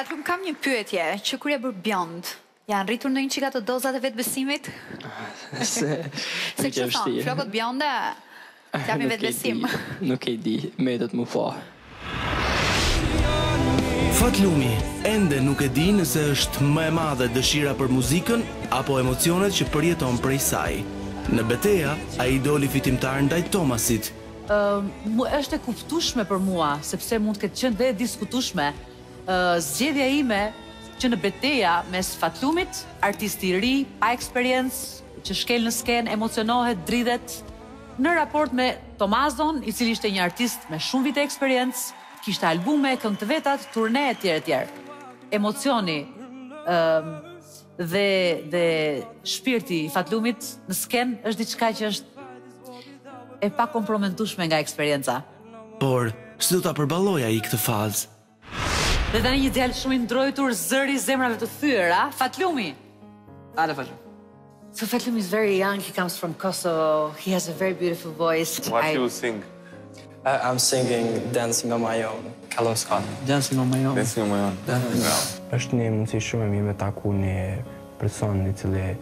Fatlum, kam një pyetje, që kur e bërë bjond, janë rritur në një qika të dozat e vetëbesimit? Se që thonë, flokot bjonde, t'japin vetëbesim. Nuk e di, me do të më fa. Fatlumi, ende nuk e di nëse është më e madhe dëshira për muzikën, apo emocionet që përjeton prej saj. Në beteja, ai doli fitimtar ndaj Tomasit. Është e kuptueshme për mua, sepse mund të ketë qenë dhe e diskutueshme. Zgjedhja ime që në beteja mes Fatlumit, artisti i ri, pa eksperiencë, që shkel në skenë, emocionohet, dridhet, në raport me Tomazon, i cili ishte një artist me shumë vite eksperiencë, kishte albume, këngë të vetat, turne e tjerë tjerë. Emocioni dhe shpirti i Fatlumit në sken është diçka që është e pa kompromentueshme nga eksperienca. Por, si do ta përballoj ai këtë fazë? Dhe tani një djalë shumë i ndrojtur, zëri i zemrave të thyera, Fatlumi. Ale Fatlum. So Fatlum is very young, he comes from Kosovo, he has a very beautiful voice. What do you sing? I'm singing Dancing on my own. Kalon s'ka. Dancing on my own. Dancing on my own. Dancing on my own. Është një mundësi shumë e mirë me taku një person i cili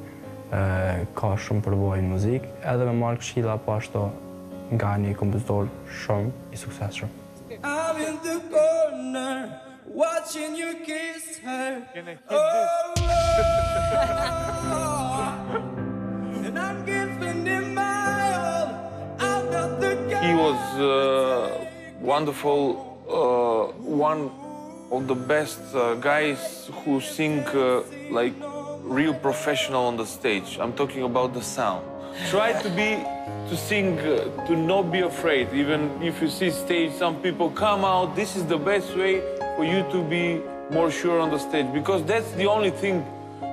ka shumë përvojë në muzikë, edhe me Mark Shilla po ashtu nga një kompozitor shumë i suksesshëm. I'm in the corner watching you kiss her. Oh, oh, and I'm giving him my all. I'm not the guy. He was wonderful, one of the best guys who sing like real professional on the stage. I'm talking about the sound. Try to not be afraid. Even if you see stage, some people come out, this is the best way for you to be more sure on the stage, because that's the only thing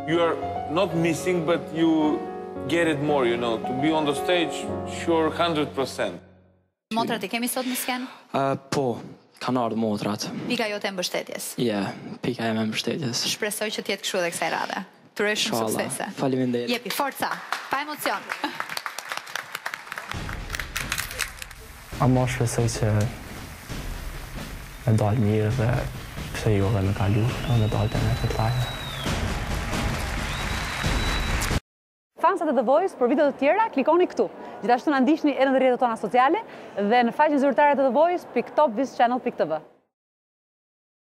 you are not missing, but you get it more, you know, to be on the stage, sure, 100%. Motrat i kemi sot në skenë? Po, kanë ardhur motrat. Pika jote e mbështetjes? Yeah, pika jeme e mbështetjes. Shpresoj që t'jetë kështu dhe kësaj radhe. T'uroj shumë suksese. Faleminderit. Jepi, forca, pa emocion. Ama shpresoj që me dalë mirë dhe pse jo dhe me kalu, me dalë të me këtë lajë. Fansat e The Voice për video të tjera, klikoni këtu. Gjithashtu na ndiqni edhe në rrjetet tona sociale dhe në faqen zyrtare të The Voice, piktopvischannel.tv.